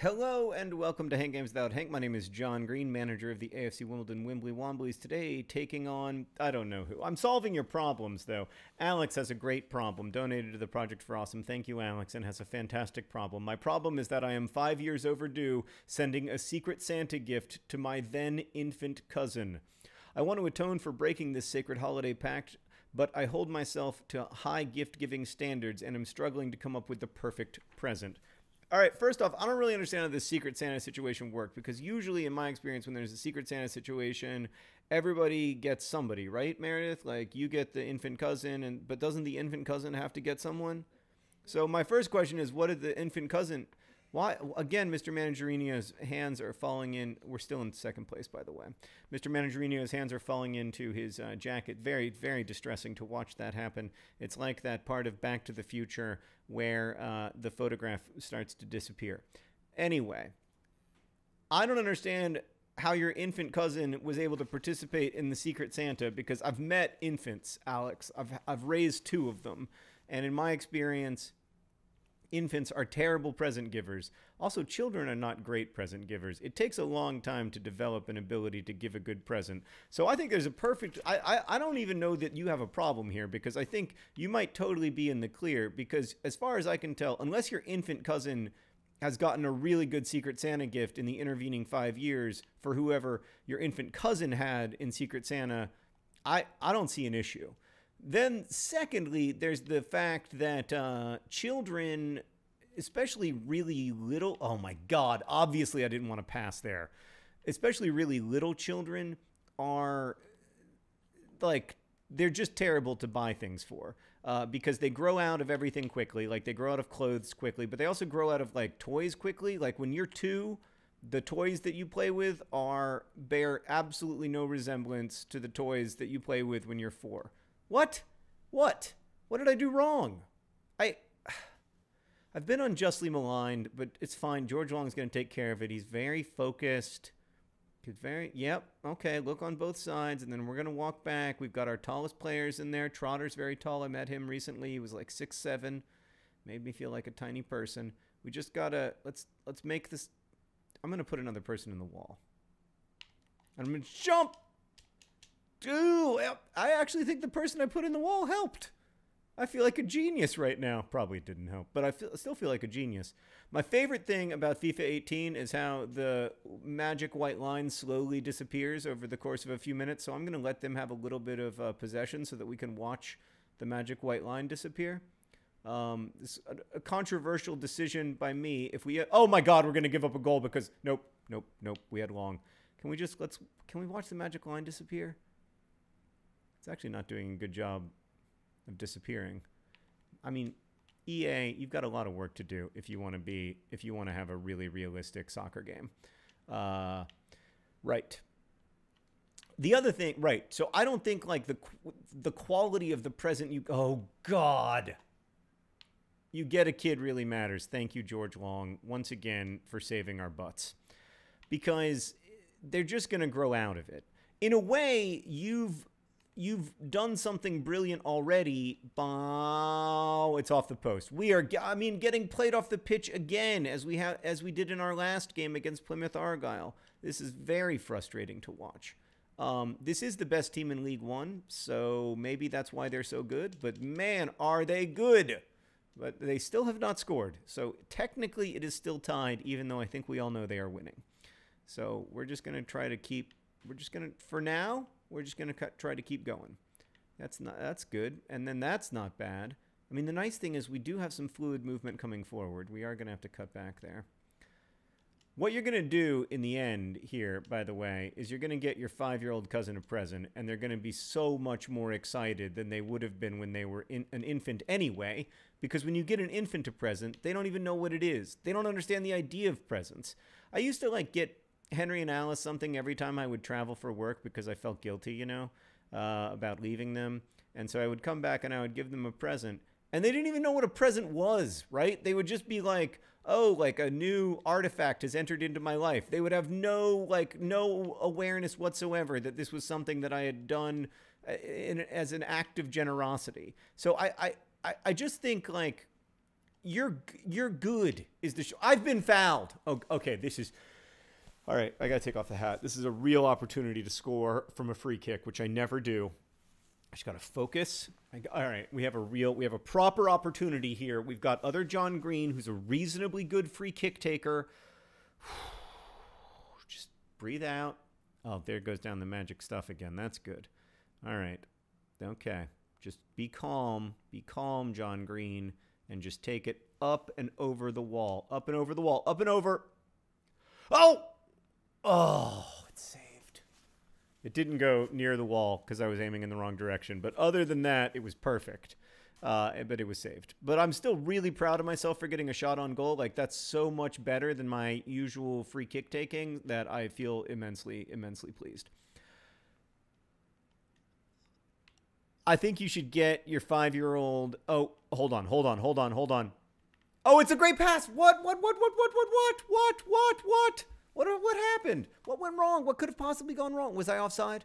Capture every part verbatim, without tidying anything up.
Hello and welcome to Hank Games Without Hank. My name is John Green, manager of the A F C Wimbledon Wimbly Womblies. Today, taking on, I don't know who. I'm solving your problems, though. Alex has a great problem, donated to the Project for Awesome. Thank you, Alex, and has a fantastic problem. My problem is that I am five years overdue sending a Secret Santa gift to my then infant cousin. I want to atone for breaking this sacred holiday pact, but I hold myself to high gift-giving standards and am struggling to come up with the perfect present. All right, first off, I don't really understand how this Secret Santa situation worked, because usually in my experience when there's a Secret Santa situation, everybody gets somebody, right, Meredith? Like, you get the infant cousin, and but doesn't the infant cousin have to get someone? So my first question is, what did the infant cousin... Why again, Mister Managerino's hands are falling in. We're still in second place, by the way. Mister Managerino's hands are falling into his uh, jacket. Very, very distressing to watch that happen. It's like that part of Back to the Future where uh, the photograph starts to disappear. Anyway, I don't understand how your infant cousin was able to participate in the Secret Santa, because I've met infants, Alex. I've I've raised two of them, and in my experience, infants are terrible present givers. Also, children are not great present givers. It takes a long time to develop an ability to give a good present. So I think there's a perfect... I, I, I don't even know that you have a problem here, because I think you might totally be in the clear, because as far as I can tell, unless your infant cousin has gotten a really good Secret Santa gift in the intervening five years for whoever your infant cousin had in Secret Santa, I, I don't see an issue. Then, secondly, there's the fact that uh, children, especially really little... Oh, my God. Obviously, I didn't want to pass there. Especially really little children are, like... They're just terrible to buy things for, uh, because they grow out of everything quickly. Like, they grow out of clothes quickly, but they also grow out of, like, toys quickly. Like, when you're two... The toys that you play with are bear absolutely no resemblance to the toys that you play with when you're four. What? What? What did I do wrong? I... I've been unjustly maligned, but it's fine. George Long's going to take care of it. He's very focused. He's very... Yep. Okay, look on both sides, and then we're going to walk back. We've got our tallest players in there. Trotter's very tall. I met him recently. He was like six seven. Made me feel like a tiny person. We just got to... Let's, let's make this... I'm going to put another person in the wall. And I'm going to jump! Dude, I actually think the person I put in the wall helped. I feel like a genius right now. Probably didn't help, but I feel, still feel like a genius. My favorite thing about FIFA eighteen is how the magic white line slowly disappears over the course of a few minutes, so I'm going to let them have a little bit of uh, possession so that we can watch the magic white line disappear. Um, this, a, a controversial decision by me. If we... Oh, my God, we're going to give up a goal because... Nope, nope, nope, we had long. Can we just... let's? Can we watch the magic line disappear? It's actually not doing a good job of disappearing. I mean, E A, you've got a lot of work to do if you want to be, if you want to have a really realistic soccer game. Uh, right. The other thing, right. So I don't think like the the quality of the present you... Oh, God. You get a kid really matters. Thank you, George Long, once again, for saving our butts. Because they're just going to grow out of it. In a way, you've... You've done something brilliant already. Oh, it's off the post. We are, I mean, getting played off the pitch again, as we have, as we did in our last game against Plymouth Argyle. This is very frustrating to watch. Um, this is the best team in League One, so maybe that's why they're so good. But man, are they good! But they still have not scored, so technically it is still tied, even though I think we all know they are winning. So we're just gonna try to keep. We're just gonna, for now. We're just going to try to keep going. That's not, that's good. And then that's not bad. I mean, the nice thing is we do have some fluid movement coming forward. We are going to have to cut back there. What you're going to do in the end here, by the way, is you're going to get your five-year-old cousin a present, and they're going to be so much more excited than they would have been when they were in, an infant anyway, because when you get an infant a present, they don't even know what it is. They don't understand the idea of presents. I used to, like, get... Henry and Alice something every time I would travel for work because I felt guilty, you know, uh, about leaving them. And so I would come back and I would give them a present. And they didn't even know what a present was, right? They would just be like, oh, like a new artifact has entered into my life. They would have no, like, no awareness whatsoever that this was something that I had done in, as an act of generosity. So I, I, I just think, like, You're you're good is the show. I've been fouled. Oh, okay, this is... All right, I got to take off the hat. This is a real opportunity to score from a free kick, which I never do. I just got to focus. I, all right, we have a real... We have a proper opportunity here. We've got other John Green, who's a reasonably good free kick taker. Just breathe out. Oh, there goes down the magic stuff again. That's good. All right. Okay. Just be calm. Be calm, John Green. And just take it up and over the wall. Up and over the wall. Up and over. Oh! Oh, it's saved. It didn't go near the wall because I was aiming in the wrong direction. But other than that, it was perfect. Uh, but it was saved. But I'm still really proud of myself for getting a shot on goal. Like, that's so much better than my usual free kick taking that I feel immensely, immensely pleased. I think you should get your five-year-old... Oh, hold on, hold on, hold on, hold on. Oh, it's a great pass! What, what, what, what, what, what, what, what, what, what? What, what happened? What went wrong? What could have possibly gone wrong? Was I offside?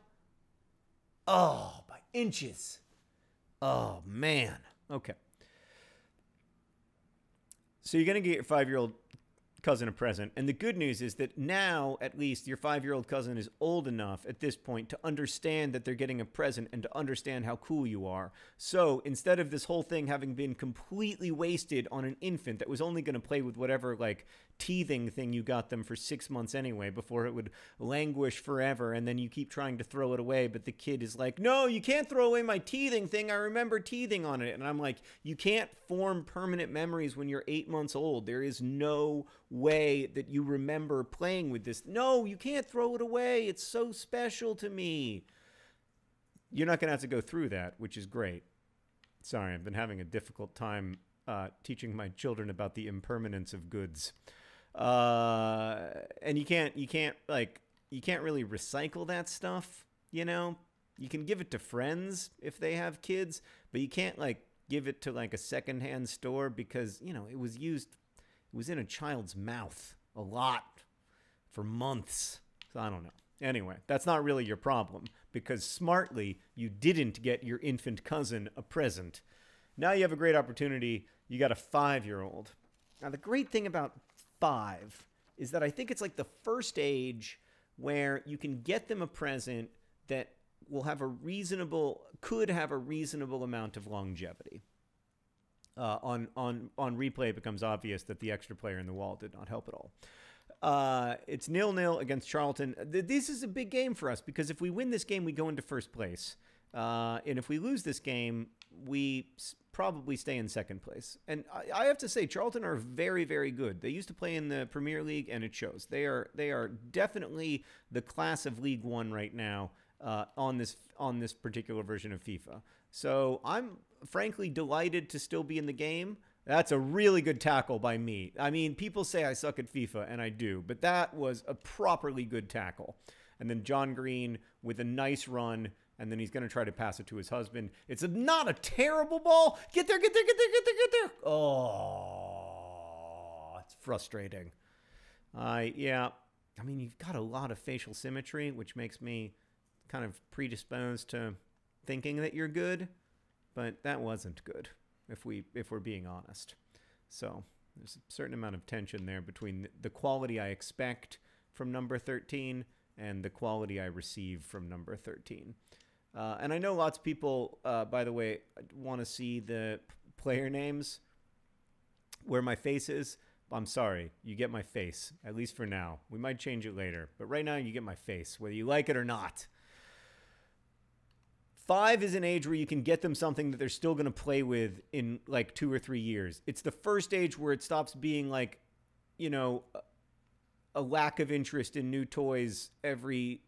Oh, by inches. Oh, man. Okay. So you're going to get your five-year-old cousin a present. And the good news is that now, at least, your five-year-old cousin is old enough at this point to understand that they're getting a present and to understand how cool you are. So instead of this whole thing having been completely wasted on an infant that was only going to play with whatever, like, teething thing you got them for six months anyway before it would languish forever, and then you keep trying to throw it away, but the kid is like, no, you can't throw away my teething thing. I remember teething on it. And I'm like, you can't form permanent memories when you're eight months old. There is no way that you remember playing with this. No, you can't throw it away. It's so special to me. You're not going to have to go through that, which is great. Sorry, I've been having a difficult time uh, teaching my children about the impermanence of goods. Uh, and you can't, you can't, like, you can't really recycle that stuff, you know? You can give it to friends if they have kids, but you can't, like, give it to, like, a secondhand store because, you know, it was used... It was in a child's mouth a lot for months. So I don't know. Anyway, that's not really your problem because smartly, you didn't get your infant cousin a present. Now you have a great opportunity. You got a five-year-old. Now, the great thing about five is that I think it's like the first age where you can get them a present that will have a reasonable, could have a reasonable amount of longevity. Uh, on, on, on replay, it becomes obvious that the extra player in the wall did not help at all. Uh, it's nil nil against Charlton. This is a big game for us because if we win this game, we go into first place. Uh, and if we lose this game, we probably stay in second place. And I, I have to say, Charlton are very, very good. They used to play in the Premier League, and it shows. They are, they are definitely the class of League One right now uh, on this, on this particular version of FIFA. So I'm frankly delighted to still be in the game. That's a really good tackle by me. I mean, people say I suck at FIFA, and I do, but that was a properly good tackle. And then John Green with a nice run, and then he's going to try to pass it to his husband. It's a, not a terrible ball. Get there, get there, get there, get there, get there. Oh, it's frustrating. Uh, yeah, I mean, you've got a lot of facial symmetry, which makes me kind of predisposed to thinking that you're good. But that wasn't good, if we if we're being honest. So there's a certain amount of tension there between the quality I expect from number thirteen and the quality I receive from number thirteen. Uh, and I know lots of people, uh, by the way, want to see the player names where my face is. I'm sorry, you get my face, at least for now. We might change it later, but right now you get my face, whether you like it or not. Five is an age where you can get them something that they're still going to play with in like two or three years. It's the first age where it stops being like, you know, a lack of interest in new toys every,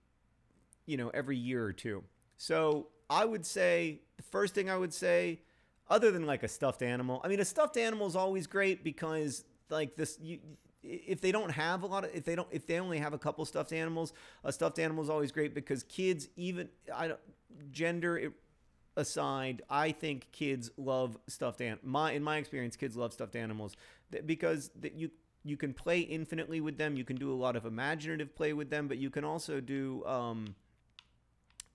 you know, every year or two. So I would say the first thing I would say, other than like a stuffed animal, I mean, a stuffed animal is always great because like this, you, if they don't have a lot of, if they don't, if they only have a couple stuffed animals, a stuffed animal is always great because kids, even, I don't, gender aside, I think kids love stuffed animals. My, in my experience, kids love stuffed animals because that you you can play infinitely with them. You can do a lot of imaginative play with them, but you can also do, um,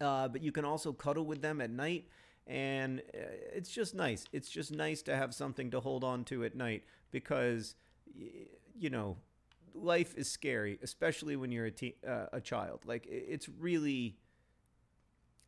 uh, but you can also cuddle with them at night. And it's just nice. It's just nice to have something to hold on to at night because, you know, life is scary, especially when you're a, te uh, a child. Like, it's really...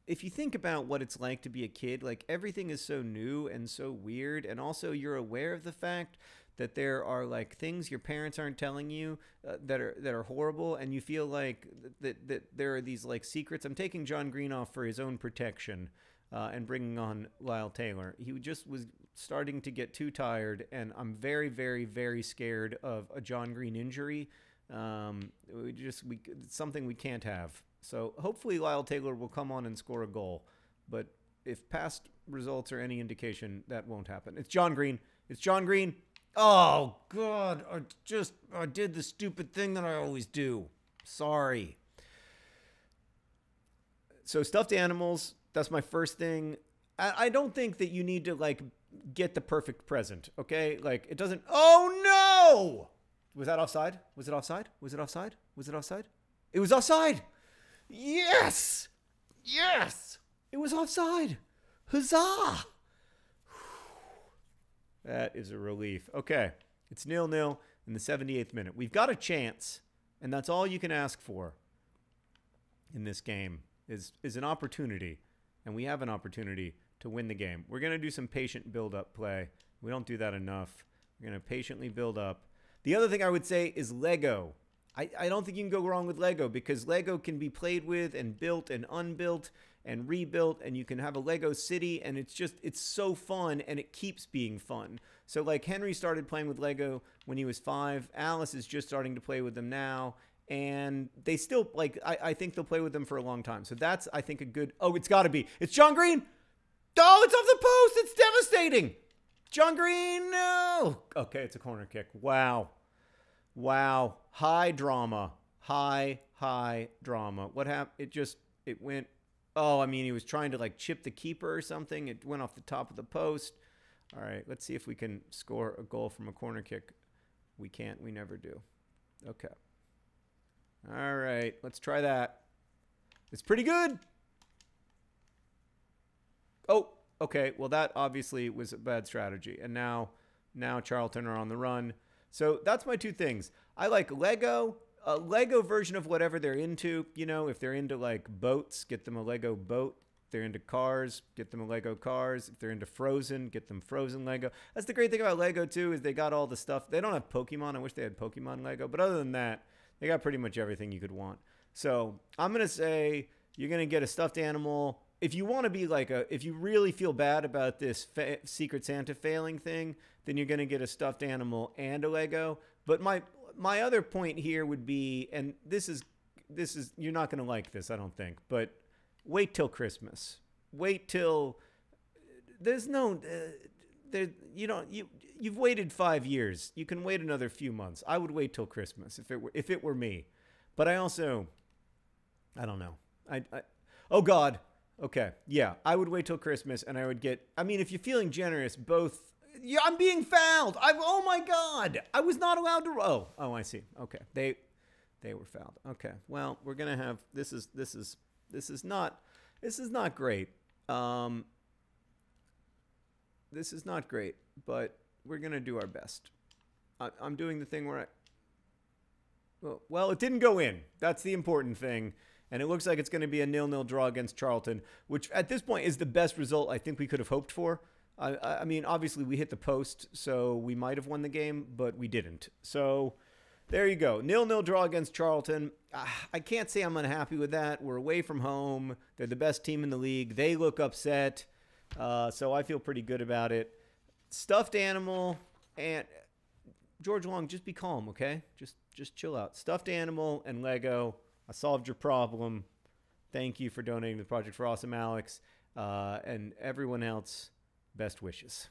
If you think about what it's like to be a kid, like, everything is so new and so weird, and also you're aware of the fact that there are, like, things your parents aren't telling you uh, that are that are horrible, and you feel like that, that, that there are these, like, secrets. I'm taking John Green off for his own protection uh, and bringing on Lyle Taylor. He just was starting to get too tired, and I'm very, very, very scared of a John Green injury. Um, we just we it's something we can't have. So hopefully Lyle Taylor will come on and score a goal. But if past results are any indication, that won't happen. It's John Green. It's John Green. Oh, God. I just I did the stupid thing that I always do. Sorry. So stuffed animals, that's my first thing. I, I don't think that you need to, like, get the perfect present, okay? Like, it doesn't... Oh, no! Was that offside? Was it offside? Was it offside? Was it offside? It was offside! Yes! Yes! It was offside! Huzzah! That is a relief. Okay. It's nil nil in the seventy-eighth minute. We've got a chance, and that's all you can ask for in this game is, is an opportunity, and we have an opportunity to win the game. We're going to do some patient build-up play. We don't do that enough. We're going to patiently build up. The other thing I would say is Lego. I, I don't think you can go wrong with Lego because Lego can be played with and built and unbuilt and rebuilt, and you can have a Lego city, and it's just, it's so fun, and it keeps being fun. So, like, Henry started playing with Lego when he was five. Alice is just starting to play with them now, and they still, like, I, I think they'll play with them for a long time. So that's, I think, a good, oh, it's got to be. It's John Green. Oh, it's off the post. It's devastating. John Green, no. Okay, it's a corner kick. Wow. Wow. High drama. High, high drama. What happened? It just, it went, oh, I mean, he was trying to, like, chip the keeper or something. It went off the top of the post. All right, let's see if we can score a goal from a corner kick. We can't. We never do. Okay. All right, let's try that. It's pretty good. Oh, okay. Well, that obviously was a bad strategy. And now, now Charlton are on the run. So that's my two things. I like Lego, a Lego version of whatever they're into. You know, if they're into, like, boats, get them a Lego boat. If they're into cars, get them a Lego cars. If they're into Frozen, get them Frozen Lego. That's the great thing about Lego, too, is they got all the stuff. They don't have Pokemon. I wish they had Pokemon Lego. But other than that, they got pretty much everything you could want. So I'm going to say you're going to get a stuffed animal. If you want to be like a, if you really feel bad about this fa Secret Santa failing thing, then you're going to get a stuffed animal and a Lego. But my my other point here would be, and this is, this is you're not going to like this, I don't think, but wait till Christmas. Wait till, there's no, uh, there, you don't, you, you've waited five years. You can wait another few months. I would wait till Christmas if it were, if it were me. But I also, I don't know. I, I oh God. Okay, yeah, I would wait till Christmas, and I would get, I mean, if you're feeling generous, both, yeah, I'm being fouled. I've, oh my God, I was not allowed to, oh, oh, I see. Okay, they, they were fouled. Okay, well, we're going to have, this is, this is, this is not, this is not great. Um, this is not great, but we're going to do our best. I, I'm doing the thing where I, well, well, it didn't go in. That's the important thing. And it looks like it's going to be a nil nil draw against Charlton, which at this point is the best result I think we could have hoped for. I, I mean, obviously we hit the post, so we might have won the game, but we didn't. So there you go. nil nil draw against Charlton. I can't say I'm unhappy with that. We're away from home. They're the best team in the league. They look upset. Uh, so I feel pretty good about it. Stuffed animal and... George Long, just be calm, okay? Just, just chill out. Stuffed animal and Lego... I solved your problem. Thank you for donating to the Project for Awesome, Alex. Uh, and everyone else, best wishes.